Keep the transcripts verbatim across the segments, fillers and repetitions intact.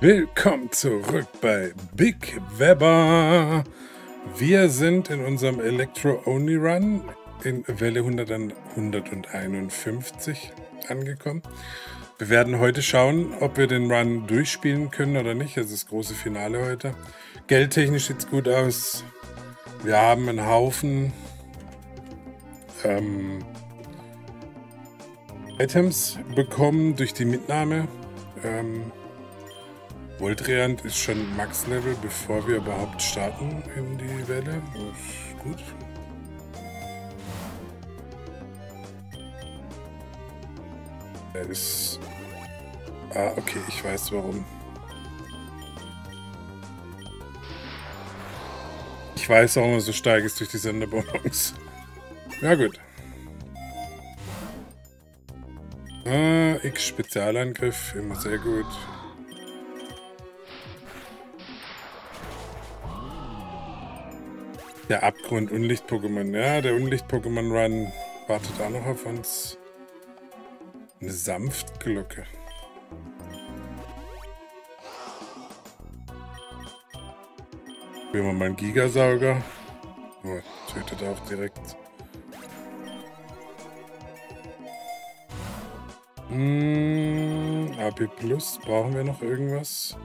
Willkommen zurück bei Big Webber. Wir sind in unserem Electro-Only-Run in Welle hunderteinundfünfzig angekommen. Wir werden heute schauen, ob wir den Run durchspielen können oder nicht. Das ist das große Finale heute. Geldtechnisch sieht es gut aus. Wir haben einen Haufen ähm, Items bekommen durch die Mitnahme. Ähm, Voltriant ist schon Max-Level, bevor wir überhaupt starten in die Welle. Das ist gut. Er ist... Ah, okay, ich weiß warum. Ich weiß, warum er so stark ist durch die Sonderbonus. Ja gut. Ah, X-Spezialangriff, immer sehr gut. Der Abgrund, Unlicht-Pokémon. Ja, der Unlicht-Pokémon-Run wartet auch noch auf uns. Eine Sanftglocke. Probieren wir mal einen Gigasauger. Oh, tötet auch direkt. Hm, A P Plus. Brauchen wir noch irgendwas?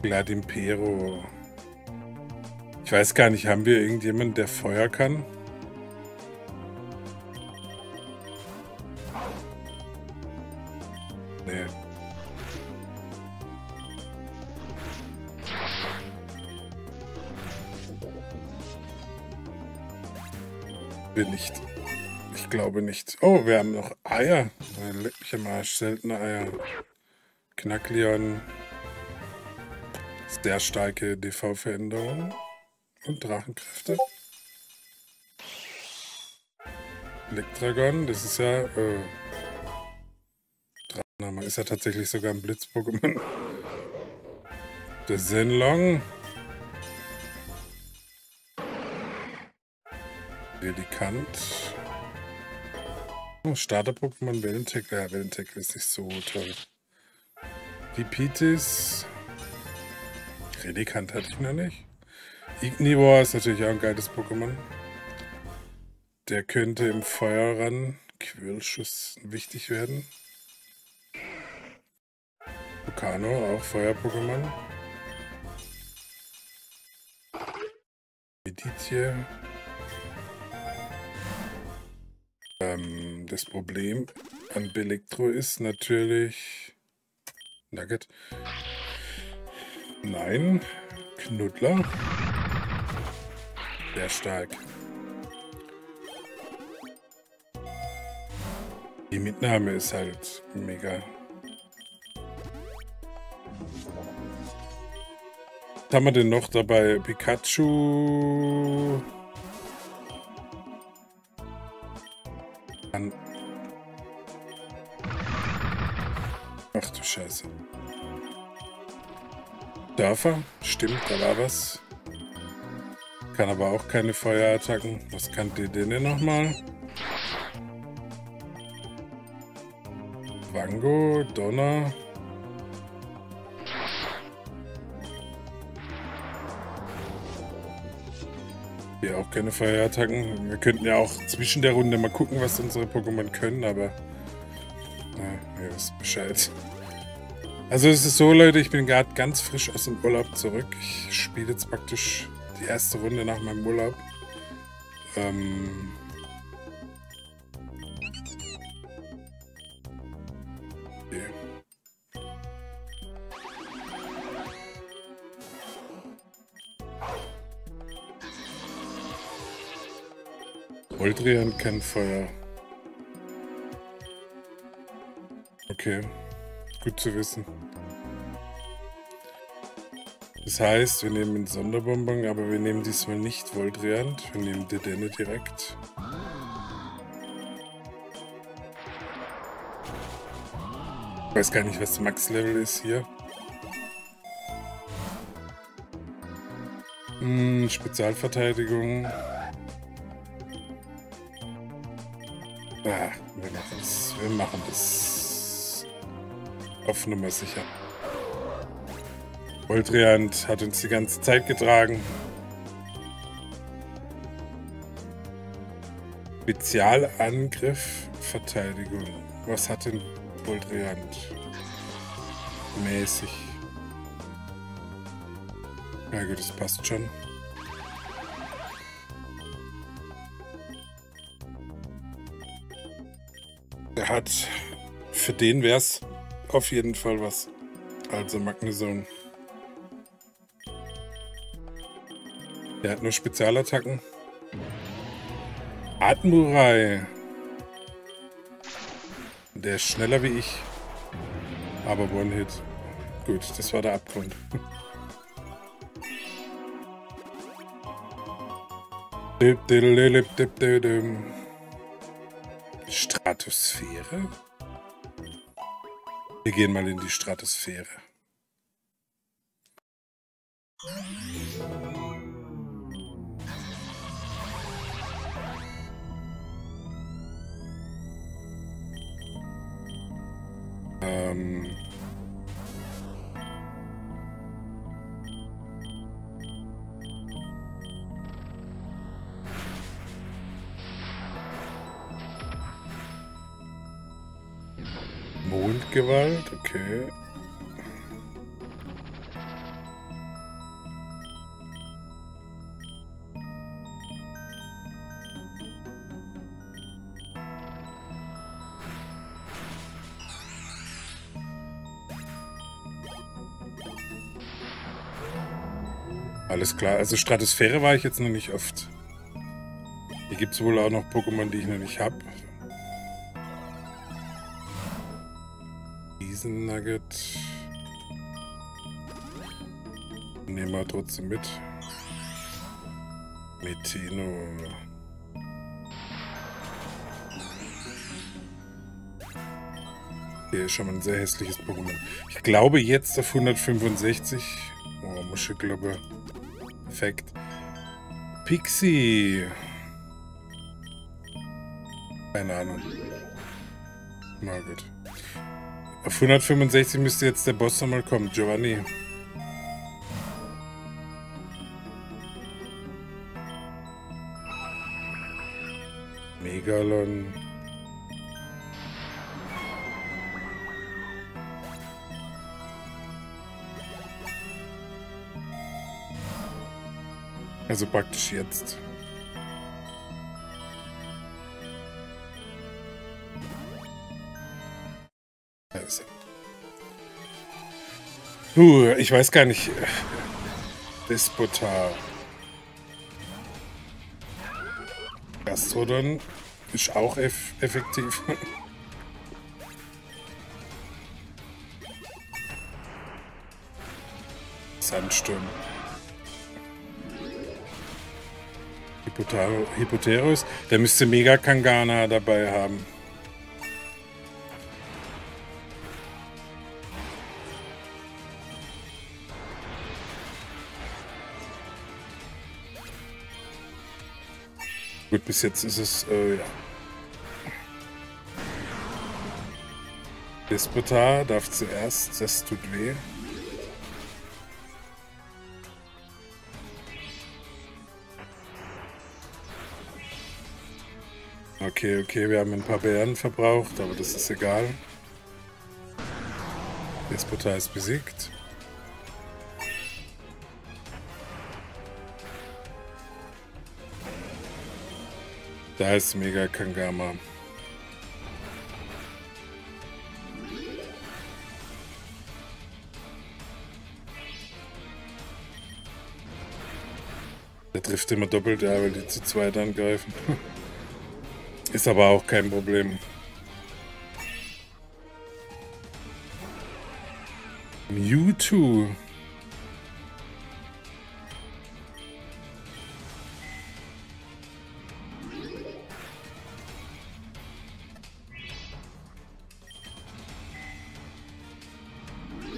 Gladimpero. Ich weiß gar nicht, haben wir irgendjemanden, der Feuer kann? Nee. Bin nicht. Ich glaube nicht. Oh, wir haben noch Eier. Leck mich am Arsch, seltene Eier. Knacklion. Sehr starke D V-Veränderung und Drachenkräfte. Elektragon, das ist ja... Äh, Drachenhammer ist ja tatsächlich sogar ein Blitz-Pokémon. Der Zenlong. Delikant. Oh, Starter-Pokémon Wellenteck. Ja, Wellenteck ist nicht so toll. Ripitis. Relikant hatte ich noch nicht. Ignivor ist natürlich auch ein geiles Pokémon. Der könnte im Feuer ran. Quirlschuss wichtig werden. Vokano, auch Feuer-Pokémon. Meditie. Ähm, das Problem an Belektro ist natürlich... Nugget. Nein, Knuddler. Sehr stark. Die Mitnahme ist halt mega. Was haben wir denn noch dabei? Pikachu. An Ach du Scheiße. Dörfer, stimmt, da war was. Kann aber auch keine Feuerattacken. Was kann die denn nochmal? Vango, Donner. Hier auch keine Feuerattacken. Wir könnten ja auch zwischen der Runde mal gucken, was unsere Pokémon können, aber... Na, ihr wisst Bescheid. Also es ist so, Leute, ich bin gerade ganz frisch aus dem Urlaub zurück. Ich spiele jetzt praktisch die erste Runde nach meinem Urlaub. Ähm okay. Voltriant kann Feuer. Okay. Gut zu wissen. Das heißt, wir nehmen einen Sonderbonbon, aber wir nehmen diesmal nicht Voltriant, wir nehmen Dedenne direkt. Ich weiß gar nicht, was das Max-Level ist hier. Hm, Spezialverteidigung. Ah, das Wir machen das auf Nummer sicher. Voltriant hat uns die ganze Zeit getragen. Spezialangriff, Verteidigung. Was hat denn Voltriant? Mäßig. Na gut, das passt schon. Der hat, für den wäre es auf jeden Fall was. Also Magnezone. Der hat nur Spezialattacken. Atmurai. Der ist schneller wie ich. Aber One-Hit. Gut, das war der Abgrund. Stratosphäre? Wir gehen mal in die Stratosphäre. Ähm... Mondgewalt, okay. Alles klar, also Stratosphäre war ich jetzt noch nicht oft. Hier gibt es wohl auch noch Pokémon, die ich noch nicht habe. Nugget. Nehmen wir trotzdem mit. Meteno. Hier ist schon mal ein sehr hässliches Pokémon. Ich glaube jetzt auf hundertfünfundsechzig. Oh, Muschelglobe. Perfekt. Pixie. Keine Ahnung. Na gut. Auf hundertfünfundsechzig müsste jetzt der Boss nochmal kommen, Giovanni. Megalon. Also praktisch jetzt. Uh, ich weiß gar nicht. Despotar. Gastrodon ist auch eff effektiv. Sandsturm. Hippoterus. Der müsste Mega Kangama dabei haben. Gut, bis jetzt ist es, äh, ja. Despotar darf zuerst, das tut weh. Okay, okay, wir haben ein paar Bären verbraucht, aber das ist egal. Despotar ist besiegt. Da ist Mega Kangama. Der trifft immer doppelt, ja, weil die zu zweit angreifen. Ist aber auch kein Problem. Mewtwo.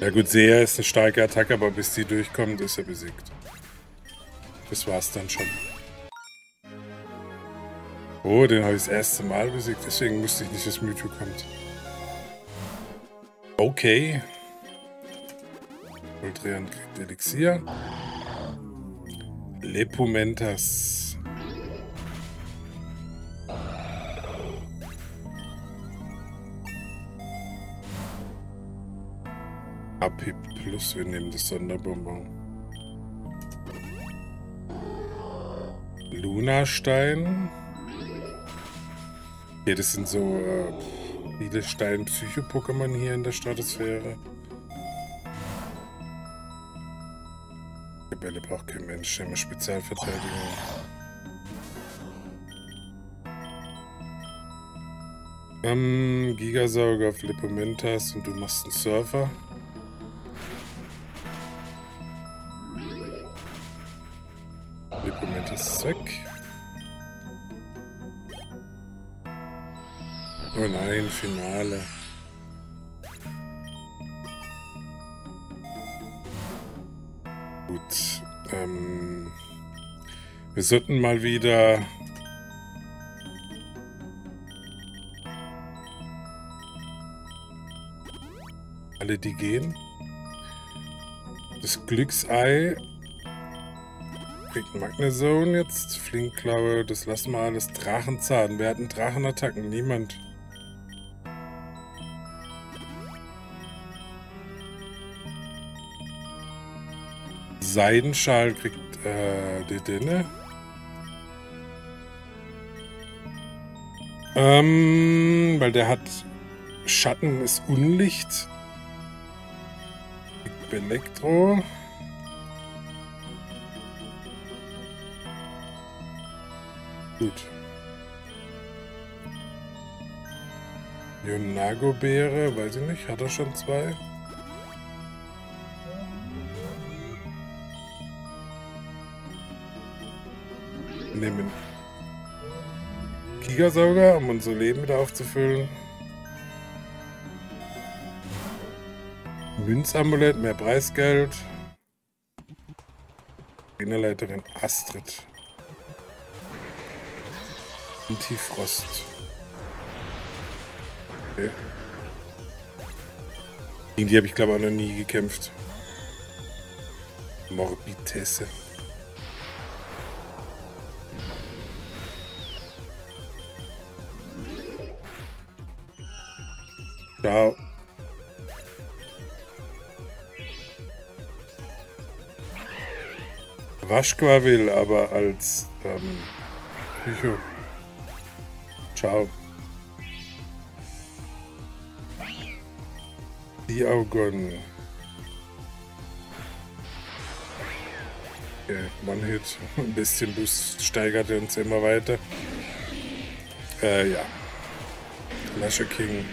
Ja gut, Seher ist eine starke Attacke, aber bis die durchkommt, ist er besiegt. Das war's dann schon. Oh, den habe ich das erste Mal besiegt, deswegen wusste ich nicht, dass Mewtwo kommt. Okay. Voltriant kriegt Elixier. Lepomentas. A P Plus, wir nehmen das Sonderbonbon. Lunastein. Hier, das sind so äh, viele Stein-Psycho-Pokémon hier in der Stratosphäre. Die Bälle braucht kein Mensch, der immer Spezialverteidigung. Ähm, Gigasauger auf Lepomentas und du machst einen Surfer. Lepomentas ist weg. Oh nein, Finale. Gut. Ähm, wir sollten mal wieder alle die gehen. Das Glücksei kriegt Magnezone jetzt. Flinkklaue, das lassen wir alles. Drachenzahn. Wer hat einen Drachenattacken? Niemand. Seidenschal kriegt äh, die Denne. Ähm, weil der hat Schatten, ist Unlicht. Elektro. Gut. Yonago-Beere, weiß ich nicht, hat er schon zwei? Nehmen Gigasauger, um unser Leben wieder aufzufüllen. Münzamulett, mehr Preisgeld. Trainerleiterin Astrid. Antifrost. Okay. Gegen die habe ich glaube auch noch nie gekämpft. Morbitesse. Ciao. Waschquavil, aber als ähm, Psycho. Ciao. Die Augen. Okay, One-Hit. Ein bisschen Boost steigert er uns immer weiter. Äh, ja. Lasche King.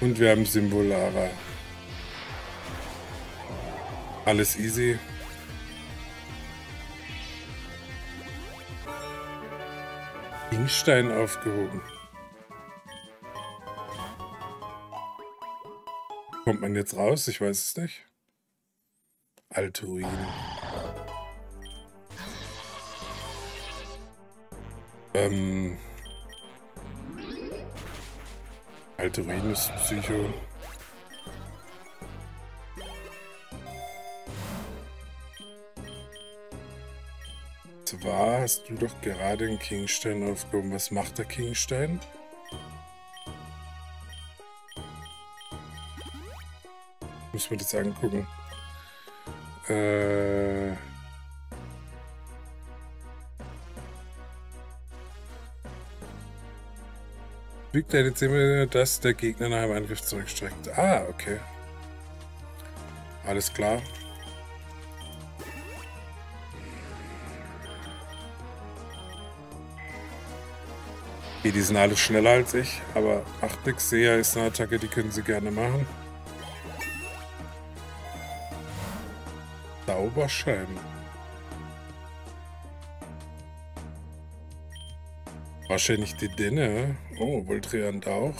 Und wir haben Symbolara. Alles easy. Dingstein aufgehoben. Kommt man jetzt raus? Ich weiß es nicht. Alte Ruine. Ähm... Alte Ruine ist Psycho. Zwar hast du doch gerade einen Kingstein aufgehoben. Was macht der Kingstein? Müssen wir das angucken. Äh... Fügt er jetzt sehen wir, dass der Gegner nach einem Angriff zurückstreckt. Ah, okay. Alles klar. Okay, die sind alle schneller als ich, aber acht Pixie ist eine Attacke, die können sie gerne machen. Zauberscheiben. Wahrscheinlich die Denne. Oh, Voltriant auch.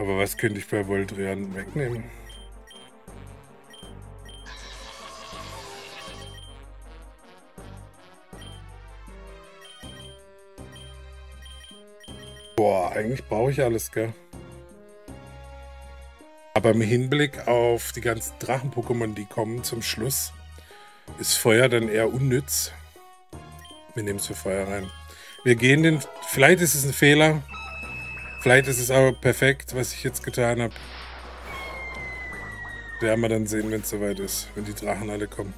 Aber was könnte ich bei Voltriant wegnehmen? Boah, eigentlich brauche ich alles, gell? Aber im Hinblick auf die ganzen Drachen-Pokémon, die kommen zum Schluss, ist Feuer dann eher unnütz. Wir nehmen es für Feuer rein. Wir gehen den... Vielleicht ist es ein Fehler. Vielleicht ist es aber perfekt, was ich jetzt getan habe. Werden wir dann sehen, wenn es soweit ist. Wenn die Drachen alle kommen.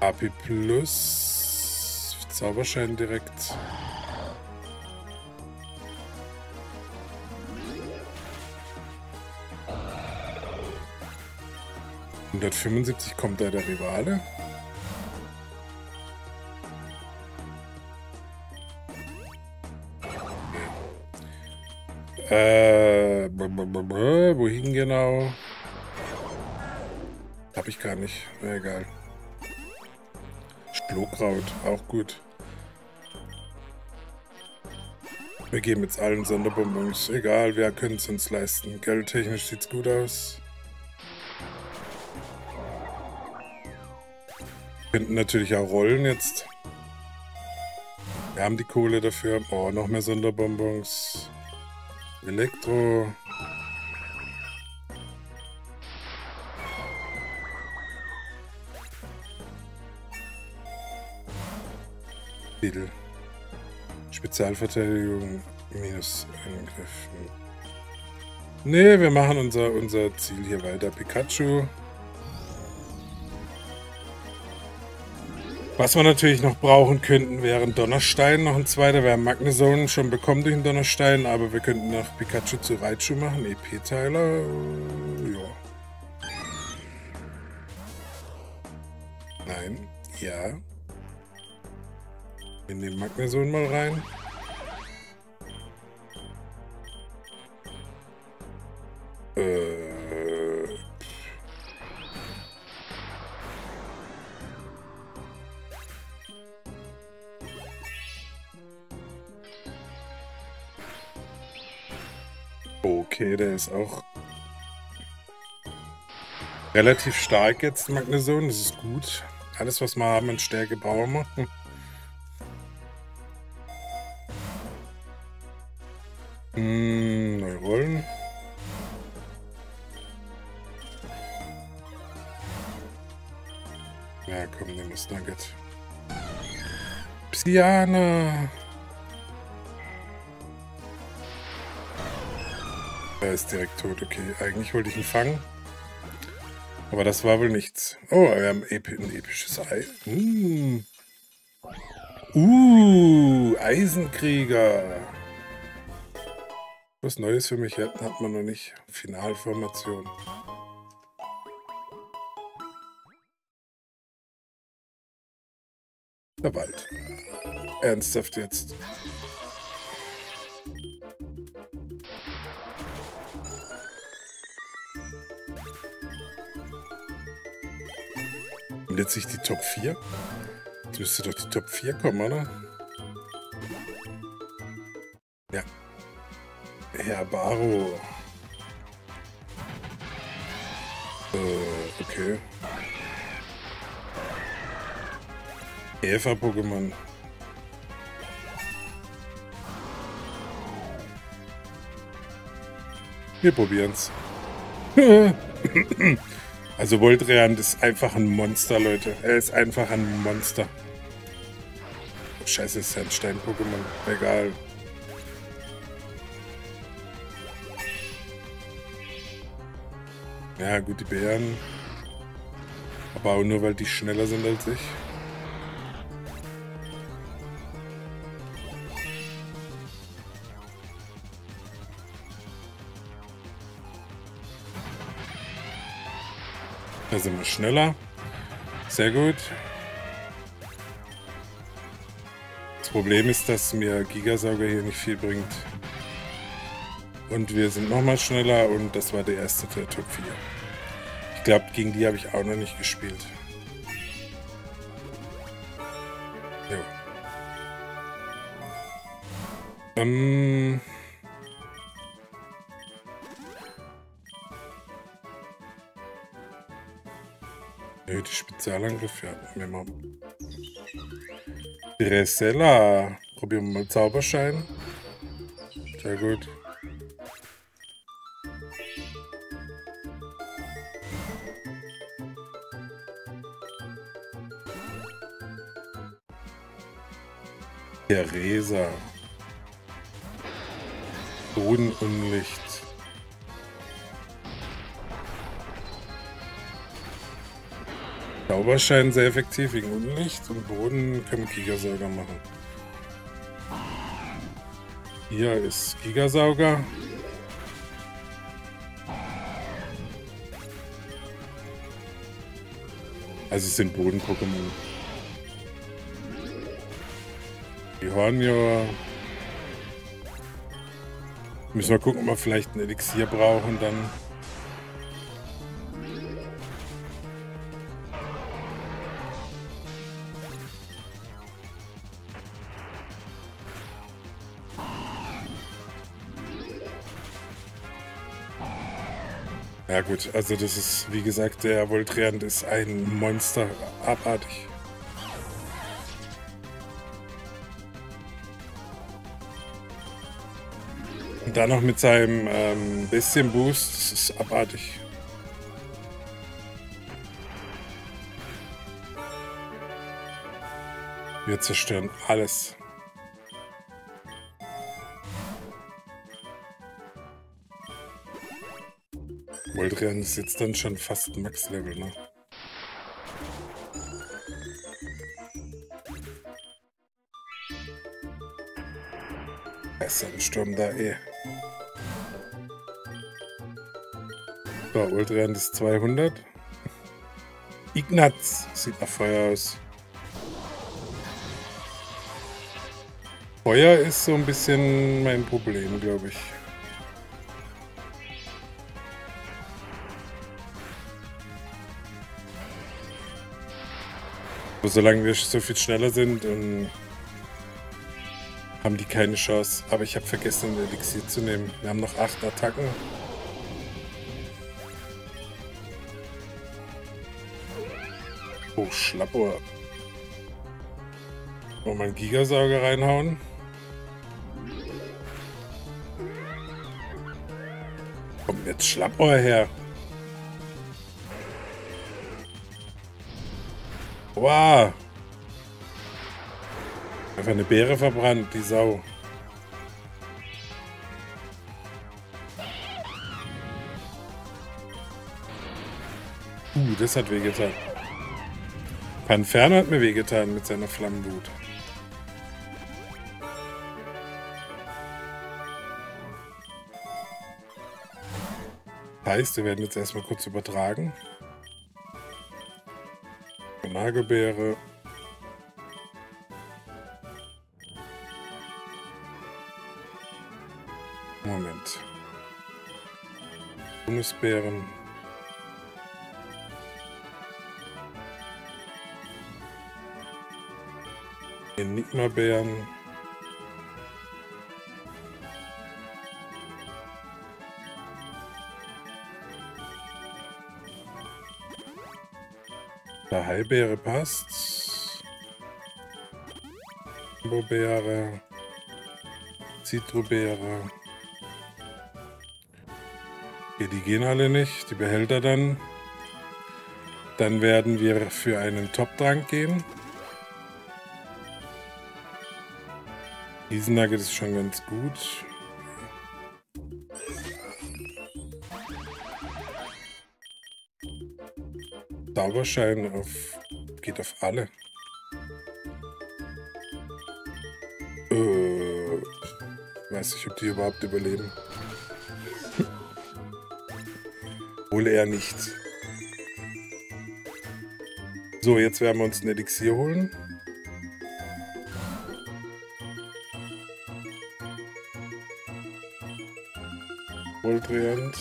A P Plus. Zauberschein direkt. hundertfünfundsiebzig kommt da der Rivale. Äh, wohin genau? Hab ich gar nicht. Na, egal. Splokraut, auch gut. Wir geben jetzt allen Sonderbonbons. Egal, wir können es uns leisten. Geldtechnisch sieht's gut aus. Wir könnten natürlich auch rollen jetzt. Wir haben die Kohle dafür. Oh, noch mehr Sonderbonbons. Elektro. Titel. Spezialverteidigung minus Angriff. Ne, wir machen unser, unser Ziel hier weiter. Pikachu. Was wir natürlich noch brauchen könnten, wäre ein Donnerstein, noch ein zweiter. Wir haben Magnezone schon bekommen durch den Donnerstein, aber wir könnten noch Pikachu zu Raichu machen. E P-Teiler, ja. Nein, ja. Wir nehmen Magnezone mal rein. Äh. Okay, der ist auch relativ stark jetzt, Magnezone. Das ist gut. Alles, was wir haben in Stärke, brauchen wir. Hm, neu rollen. Na ja, komm, nimm das Nugget. Psyana. Er ist direkt tot, okay. Eigentlich wollte ich ihn fangen. Aber das war wohl nichts. Oh, wir haben ein episches Ei. Mm. Uh, Eisenkrieger. Was Neues für mich hat man noch nicht. Finalformation. Der Wald. Ernsthaft jetzt. Letztlich die Top vier. Jetzt müsste doch die Top vier kommen, oder? Ja. Herbaro. Äh, okay. Eva-Pokémon. Wir probieren's. Also Voltriant ist einfach ein Monster, Leute. Er ist einfach ein Monster. Scheiße, ist ja ein Stein-Pokémon. Egal. Ja, gut, die Bären. Aber auch nur, weil die schneller sind als ich. Da sind wir schneller. Sehr gut. Das Problem ist, dass mir Gigasauger hier nicht viel bringt. Und wir sind nochmal schneller und das war der erste der Top vier. Ich glaube, gegen die habe ich auch noch nicht gespielt. Jo. Ähm... Nö, die Spezialangriff, ja, wir mal. Dressella. Probieren wir mal Zauberschein. Sehr gut. Theresa. Boden und Licht. Zauberschein sehr effektiv gegen Unlicht und Boden können Gigasauger machen. Hier ist Gigasauger. Also es sind Boden-Pokémon. Die Hornio. Müssen wir gucken, ob wir vielleicht ein Elixier brauchen dann. Ja gut, also das ist, wie gesagt, der Voltriant ist ein Monster, abartig. Und dann noch mit seinem ähm, bisschen Boost, das ist abartig. Wir zerstören alles. Voltriant ist jetzt dann schon fast Max-Level, ne? Besser im Sturm da eh. So, Voltriant ist zweihundert. Ignaz sieht nach Feuer aus. Feuer ist so ein bisschen mein Problem, glaube ich. Solange wir so viel schneller sind, und haben die keine Chance. Aber ich habe vergessen, ein Elixier zu nehmen. Wir haben noch acht Attacken. Oh, Schlappohr. Wollen wir mal einen Gigasauger reinhauen? Kommt jetzt Schlappohr her. Wow! Einfach eine Beere verbrannt, die Sau. Uh, das hat wehgetan. Panferno hat mir wehgetan mit seiner Flammenwut. Heißt, wir werden jetzt erstmal kurz übertragen. Nagebeere. Moment. Bundesbeeren. Enigma-Beeren. Heilbeere passt. Bambobeere. Zitrubeere. Okay, die gehen alle nicht. Die Behälter dann. Dann werden wir für einen Top-Trank gehen. Diesen Nugget ist schon ganz gut. Zauberschein auf, geht auf alle. Äh, weiß nicht, ob die überhaupt überleben. Wohl eher nicht. So, jetzt werden wir uns ein Elixier holen. Voltriant.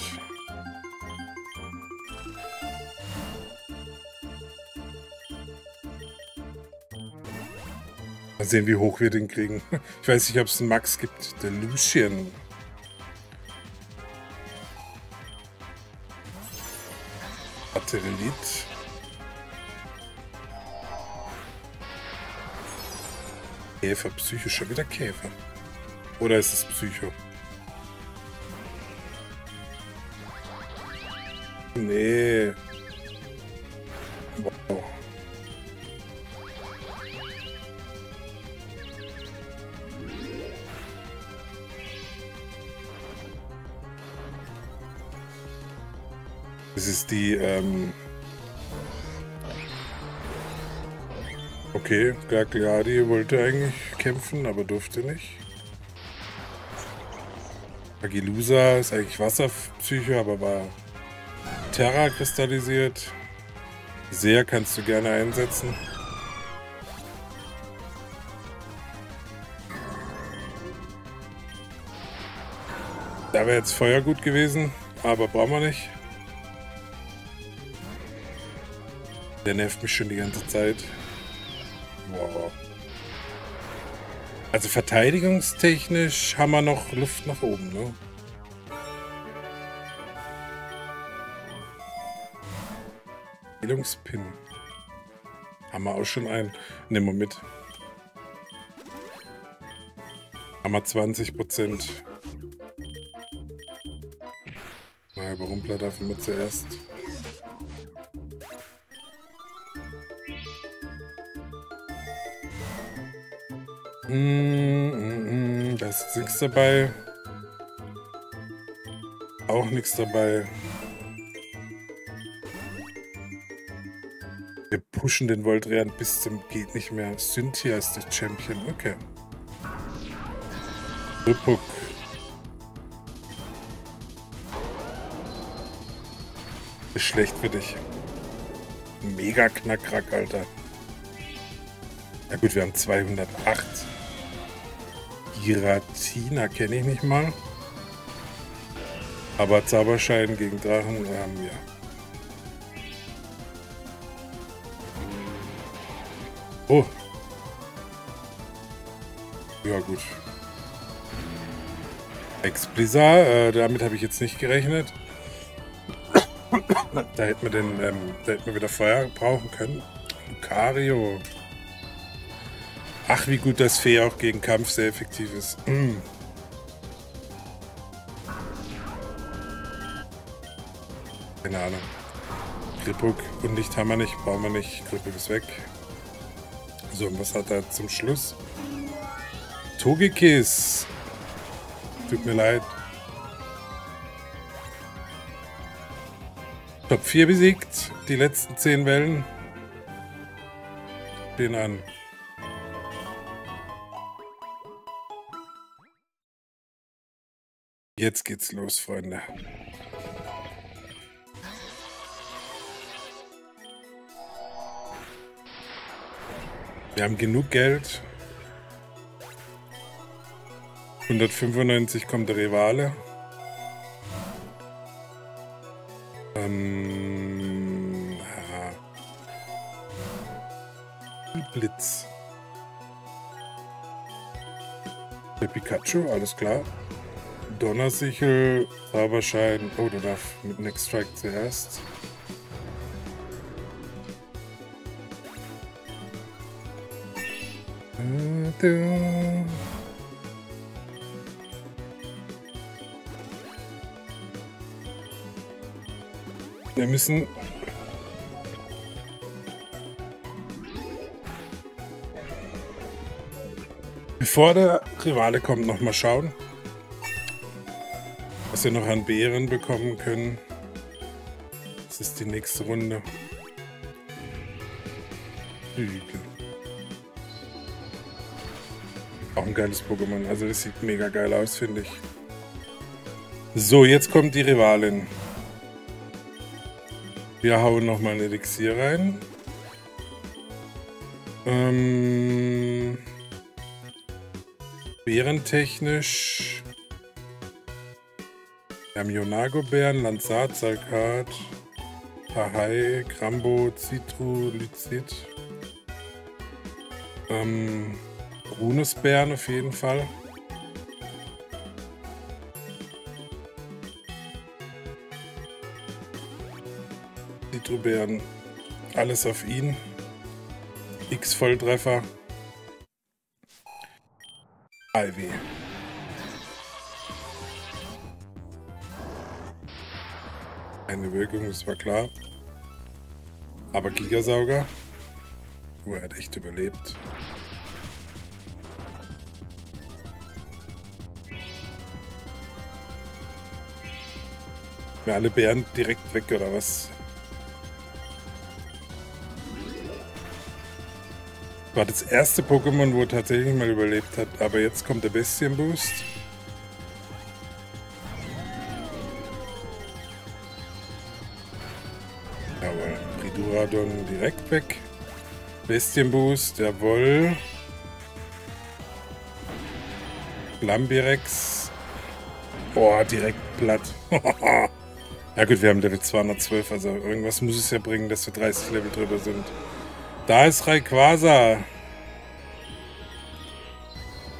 Mal sehen, wie hoch wir den kriegen. Ich weiß nicht, ob es einen Max gibt. Der Lucian. Batterilith. Käfer, Psycho, schon wieder Käfer. Oder ist es Psycho? Nee. Wow. Das ist die, ähm... okay, Gladimpero wollte eigentlich kämpfen, aber durfte nicht. Agilusa ist eigentlich Wasserpsycho, aber war Terra kristallisiert. Sehr kannst du gerne einsetzen. Da wäre jetzt Feuer gut gewesen, aber brauchen wir nicht. Der nervt mich schon die ganze Zeit. Wow. Also verteidigungstechnisch haben wir noch Luft nach oben, ne? Heilungspin. Haben wir auch schon einen. Nehmen wir mit. Haben wir zwanzig Prozent. Na, über Rumpler darf man zuerst. Mm, mm, da ist nichts dabei. Auch nichts dabei. Wir pushen den Voltriant bis zum geht nicht mehr. Cynthia ist der Champion. Okay. Rupuck. Ist schlecht für dich. Mega Knackrack, Alter. Na gut, wir haben zweihundertacht. Giratina kenne ich nicht mal. Aber Zauberschein gegen Drachen haben wir. Oh. Ja gut. Explizar, äh, damit habe ich jetzt nicht gerechnet. Da hätten wir den, ähm, da hätten wir wieder Feuer brauchen können. Lucario. Ach, wie gut das Fee auch gegen Kampf sehr effektiv ist. Mm. Keine Ahnung. Grippuck und Licht haben wir nicht, brauchen wir nicht. Grippuck ist weg. So, und was hat er zum Schluss? Togekiss. Tut mir leid. Top vier besiegt. Die letzten zehn Wellen. Den an. Jetzt geht's los, Freunde. Wir haben genug Geld. hundertfünfundneunzig kommt der Rivale. Ähm, Blitz. Der Pikachu, alles klar. Donnersichel, Zauberschein. Oh, der darf mit Next Strike zuerst. Wir müssen... bevor der Rivale kommt, nochmal schauen, was wir noch an Beeren bekommen können. Das ist die nächste Runde. Hügel. Auch ein geiles Pokémon. Also das sieht mega geil aus, finde ich. So, jetzt kommt die Rivalin. Wir hauen nochmal ein Elixier rein. Ähm, beerentechnisch. Wir haben Yonago-Bären, Lanzard, Salkat, Pahai, Krambo, Citru, Lycid. Ähm, Runus-Bären auf jeden Fall. Citru-Bären, alles auf ihn. X-Volltreffer. Ivy. Eine Wirkung, das war klar. Aber Gigasauger? Oh, er hat echt überlebt. Mir alle Bären direkt weg, oder was? War das erste Pokémon, wo er tatsächlich mal überlebt hat, aber jetzt kommt der Bestienboost. Jawohl, Riduradon direkt weg. Bestienboost, jawohl. Lambirex. Boah, direkt platt. Ja gut, wir haben Level zweihundertzwölf, also irgendwas muss es ja bringen, dass wir dreißig Level drüber sind. Da ist Rayquaza.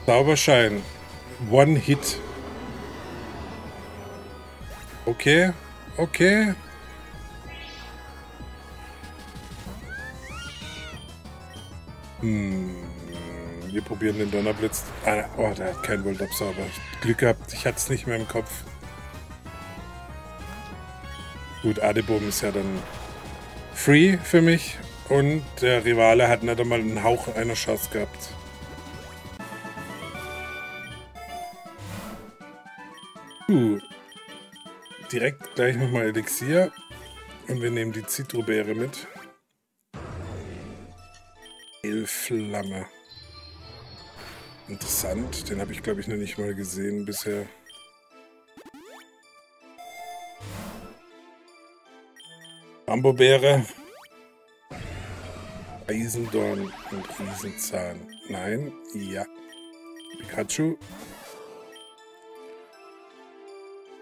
Zauberschein. One Hit. Okay, okay. Hm. Wir probieren den Donnerblitz. Ah, oh, der hat keinen Voltabsauber. Glück gehabt, ich hatte es nicht mehr im Kopf. Gut, Adeboom ist ja dann free für mich. Und der Rivale hat nicht einmal einen Hauch einer Chance gehabt. Gut. Direkt gleich nochmal Elixier. Und wir nehmen die Zitrobeere mit. Elflamme. Interessant. Den habe ich, glaube ich, noch nicht mal gesehen bisher. Bambobeere. Eisendorn und Riesenzahn. Nein, ja. Pikachu.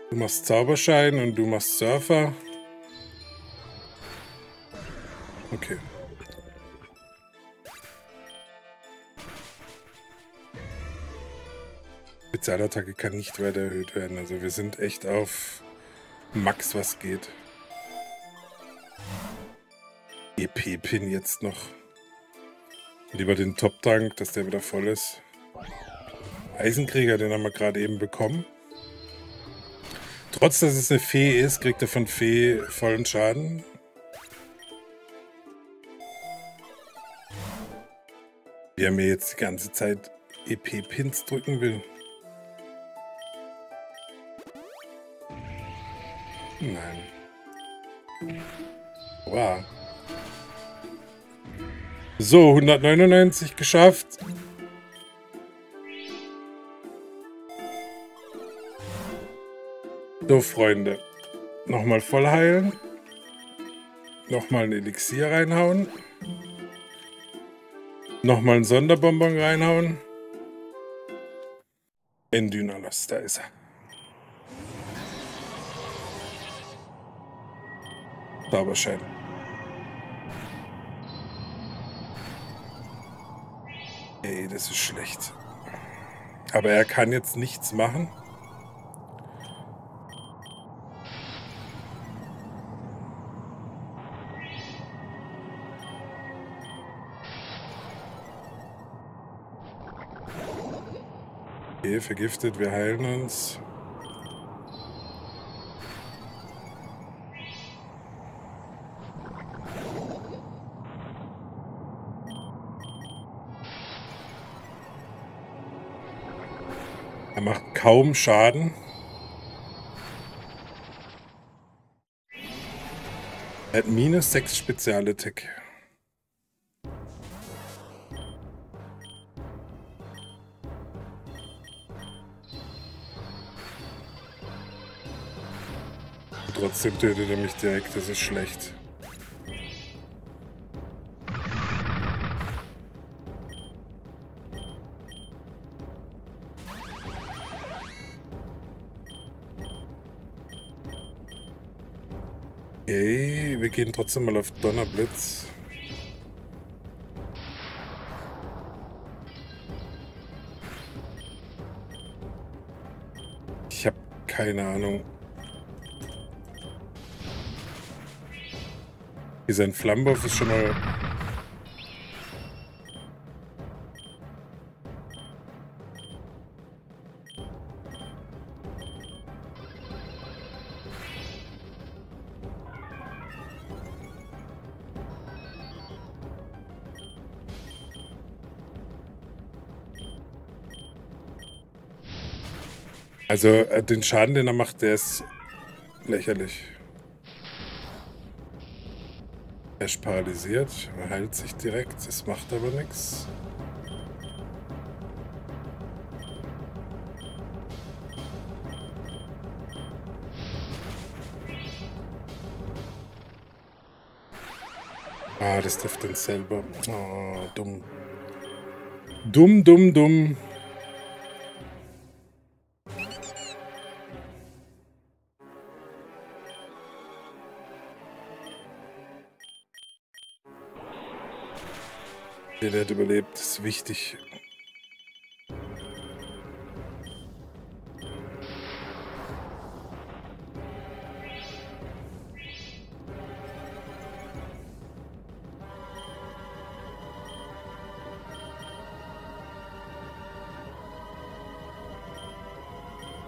Du machst Zauberschein und du machst Surfer. Okay. Spezialattacke kann nicht weiter erhöht werden. Also wir sind echt auf Max, was geht. E P-Pin jetzt noch. Lieber den Top-Tank, dass der wieder voll ist. Eisenkrieger, den haben wir gerade eben bekommen. Trotz, dass es eine Fee ist, kriegt er von Fee vollen Schaden. Wie er mir jetzt die ganze Zeit E P-Pins drücken will. Nein. Wow. So, hundertneunundneunzig geschafft. So, Freunde. Nochmal voll heilen. Nochmal ein Elixier reinhauen. Nochmal ein Sonderbonbon reinhauen. In Dynalos, da ist er. Zauberschein. Ey, das ist schlecht. Aber er kann jetzt nichts machen. Okay, vergiftet, wir heilen uns. Macht kaum Schaden. Er hat minus sechs Spezialattack. Trotzdem tötet er mich direkt, das ist schlecht. Okay, wir gehen trotzdem mal auf Donnerblitz. Ich habe keine Ahnung. Hier sein Flammenwurf ist schon mal... Also äh, den Schaden, den er macht, der ist lächerlich. Er ist paralysiert, er heilt sich direkt, es macht aber nichts. Ah, das trifft uns selber. Oh, dumm. Dumm, dumm, dumm. Der hat überlebt, das ist wichtig.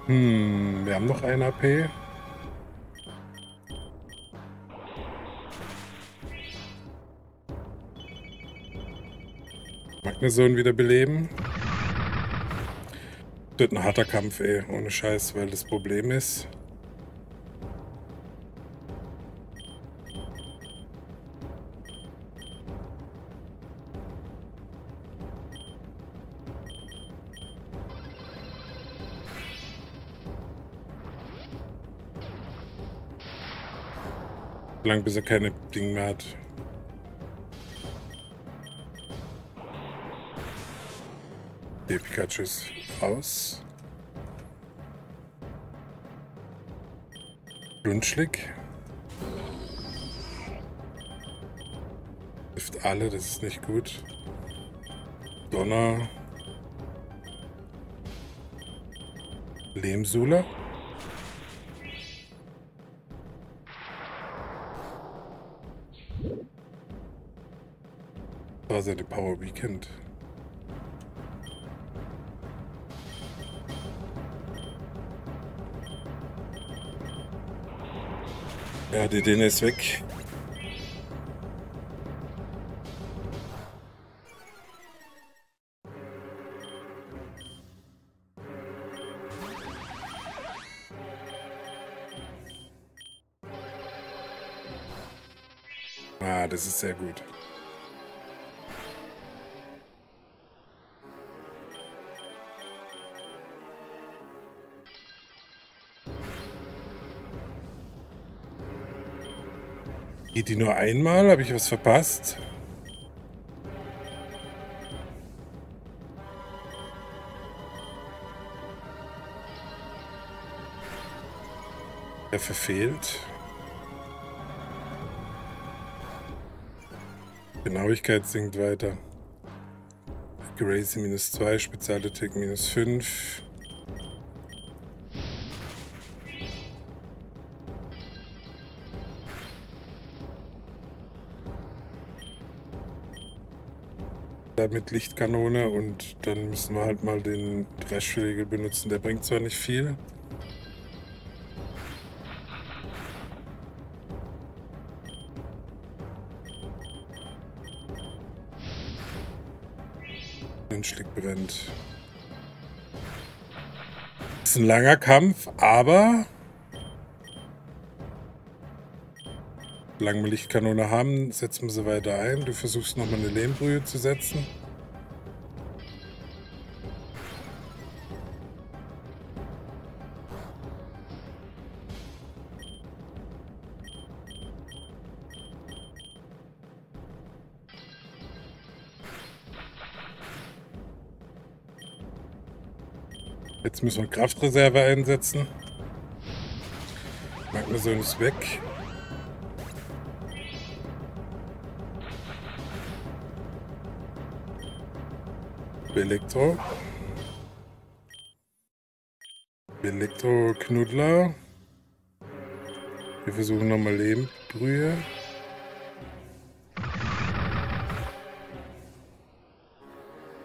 Hm, wir haben noch ein A P. Magnezone wieder beleben. Das wird ein harter Kampf, eh, ohne Scheiß, weil das Problem ist. Lang, bis er keine Dinge mehr hat. Die Pikachu ist aus. Lunschlick. Trifft alle, das ist nicht gut. Donner. Lehmsula. Seine Power Weekend. Ja, die Dene ist weg. Ah, das ist sehr gut. Geht die nur einmal? Habe ich was verpasst? Er verfehlt. Genauigkeit sinkt weiter. Accuracy minus zwei, Spezialattack minus fünf. Mit Lichtkanone und dann müssen wir halt mal den Dreschflegel benutzen. Der bringt zwar nicht viel. Den Schlick brennt. Ist ein langer Kampf, aber solange wir Lichtkanone haben, setzen wir sie weiter ein. Du versuchst nochmal eine Lehmbrühe zu setzen. Jetzt müssen wir Kraftreserve einsetzen. Magnezone ist weg. Elektro. Elektro Knuddler. Wir versuchen nochmal Lehmbrühe.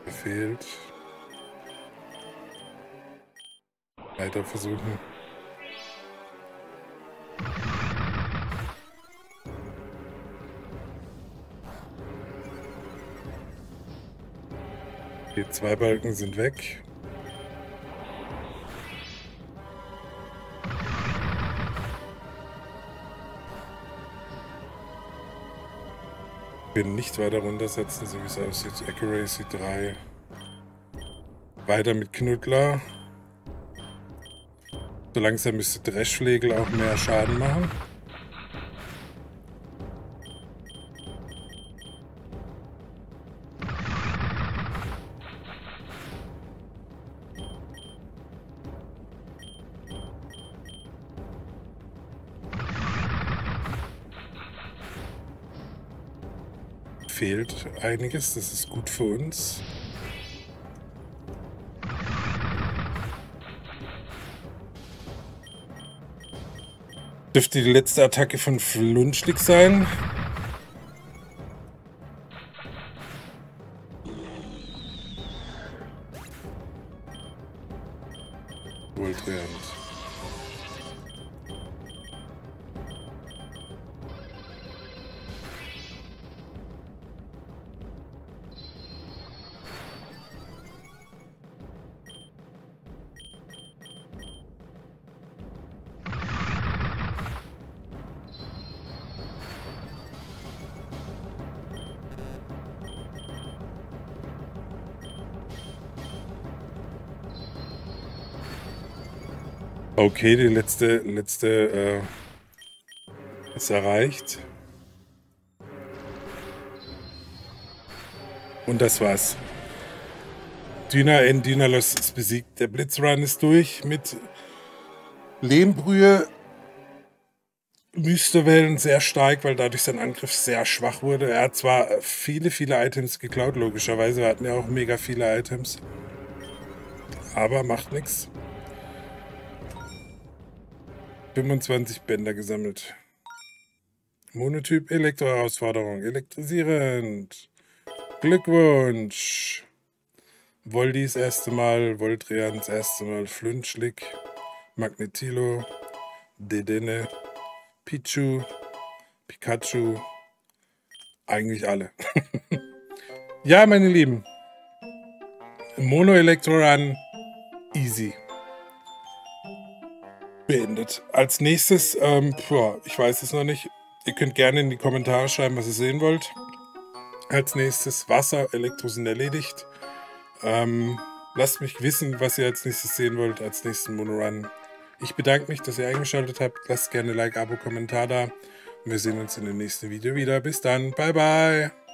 Verfehlt. Weiter versuchen. Die zwei Balken sind weg. Bin nicht weiter runtersetzen, so wie es aussieht. Accuracy drei. Weiter mit Knuddler. So langsam müsste Dreschflegel auch mehr Schaden machen. Fehlt einiges, das ist gut für uns. Dürfte die letzte Attacke von Flunschlick sein. Voltriant. Okay, die letzte, letzte äh, ist erreicht. Und das war's. Dyna in Dynalos ist besiegt. Der Blitzrun ist durch mit Lehmbrühe. Wüstewellen sehr stark, weil dadurch sein Angriff sehr schwach wurde. Er hat zwar viele, viele Items geklaut, logischerweise. Wir hatten ja auch mega viele Items. Aber macht nichts. fünfundzwanzig Bänder gesammelt. Monotyp Elektro-Herausforderung. Elektrisierend. Glückwunsch. Voldi das erste Mal, Voltriant das erste Mal, Flünschlick, Magnetilo, Dedenne, Pichu, Pikachu. Eigentlich alle. Ja, meine Lieben. Mono-Elektro-Run. Easy. Beendet. Als nächstes, ähm, ja, ich weiß es noch nicht, ihr könnt gerne in die Kommentare schreiben, was ihr sehen wollt. Als nächstes Wasser, Elektro sind erledigt. Ähm, lasst mich wissen, was ihr als nächstes sehen wollt, als nächsten Monorun. Ich bedanke mich, dass ihr eingeschaltet habt. Lasst gerne Like, Abo, Kommentar da. Und wir sehen uns in dem nächsten Video wieder. Bis dann. Bye, bye.